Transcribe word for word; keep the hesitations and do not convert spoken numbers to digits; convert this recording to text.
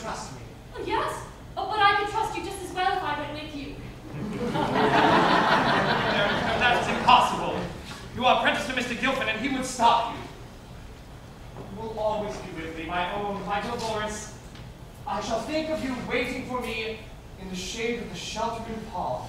trust me? Well, yes, oh, but I could trust you just as well if I went with you. That's impossible. You are apprenticed to Mister Gilfin, and he would stop you. You will always be with me, my own Michael Lawrence. I shall think of you waiting for me in the shade of the sheltering palm.